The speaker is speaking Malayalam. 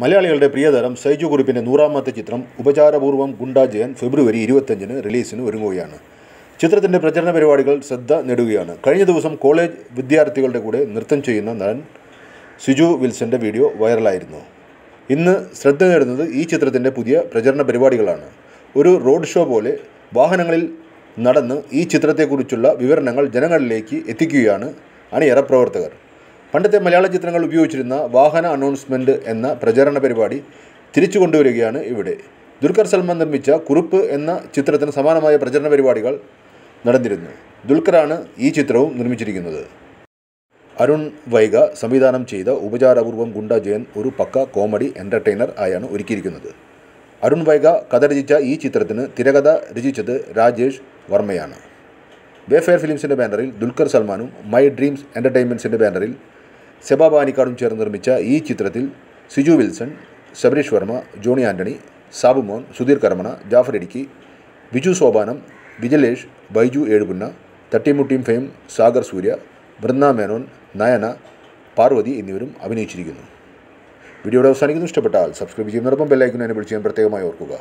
മലയാളികളുടെ പ്രിയതാരം സൈജു കുറുപ്പിന്റെ 100-ാമത്തെ ചിത്രം ഉപചാരപൂർവം ഗുണ്ടാ ജയൻ ഫെബ്രുവരി 25-ന് റിലീസിന് ഒരുങ്ങുകയാണ്. ചിത്രത്തിന്റെ പ്രചരണ പരിപാടികൾ ശ്രദ്ധ നേടുകയാണ്. കഴിഞ്ഞ ദിവസം കോളേജ് വിദ്യാർത്ഥികളുടെ കൂടെ നൃത്തം ചെയ്യുന്ന നടൻ സിജു വിൽസന്റെ വീഡിയോ വൈറലായിരുന്നു. ഇന്ന് ശ്രദ്ധ നേടുന്നത് ഈ ചിത്രത്തിന്റെ പുതിയ പ്രചരണ പരിപാടികളാണ്. ഒരു റോഡ് ഷോ പോലെ വാഹനങ്ങളിൽ നടന്ന് ഈ ചിത്രത്തെക്കുറിച്ചുള്ള വിവരണങ്ങൾ ജനങ്ങളിലേക്ക് എത്തിക്കുകയാണ് അണിയറ പ്രവർത്തകർ. പണ്ടത്തെ മലയാള ചിത്രങ്ങൾ ഉപയോഗിച്ചിരുന്ന വാഹന അനൗൺസ്മെൻറ്റ് എന്ന പ്രചാരണ പരിപാടി തിരിച്ചു കൊണ്ടുവരികയാണ് ഇവിടെ. ദുൽഖർ സൽമാൻ നിർമ്മിച്ച കുറുപ്പ് എന്ന ചിത്രത്തിന് സമാനമായ പ്രചരണ പരിപാടികൾ നടന്നിരുന്നു. ദുൽഖറാണ് ഈ ചിത്രവും നിർമ്മിച്ചിരിക്കുന്നത്. അരുൺ വൈഗ സംവിധാനം ചെയ്ത ഉപചാരപൂർവം ഗുണ്ടാ ജയൻ ഒരു പക്ക കോമഡി എൻ്റർടൈനർ ആയാണ് ഒരുക്കിയിരിക്കുന്നത്. അരുൺ വൈഗ കഥ രചിച്ച ഈ ചിത്രത്തിന് തിരകഥ രചിച്ചത് രാജേഷ് വർമ്മയാണ്. വേഫെയർ ഫിലിംസിൻ്റെ ബാനറിൽ ദുൽഖർ സൽമാനും മൈ ഡ്രീംസ് എൻ്റർടൈൻമെൻറ്റ്സിൻ്റെ ബാനറിൽ സെബാബാനിക്കാടും ചേർന്ന് നിർമ്മിച്ച ഈ ചിത്രത്തിൽ സിജു വിൽസൺ, ശബരീഷ് വർമ്മ, ജോണി ആൻ്റണി, സാബുമോൻ, സുധീർ കരമണ, ജാഫർ ഇടുക്കി, ബിജു സോപാനം, വിജലേഷ്, ബൈജു ഏഴുപുന്ന, തട്ടിമുട്ടിയും ഫെയിം, സാഗർ സൂര്യ, വൃന്ദ മേനോൻ, നയന, പാർവതി എന്നിവരും അഭിനയിച്ചിരിക്കുന്നു. വീഡിയോയുടെ അവസാനിക്കുന്നു. ഇഷ്ടപ്പെട്ടാൽ സബ്സ്ക്രൈബ് ചെയ്യുന്നതോടൊപ്പം ബെല്ലൈക്കൺ എനേബിൾ ചെയ്യാൻ പ്രത്യേകമായി ഓർക്കുക.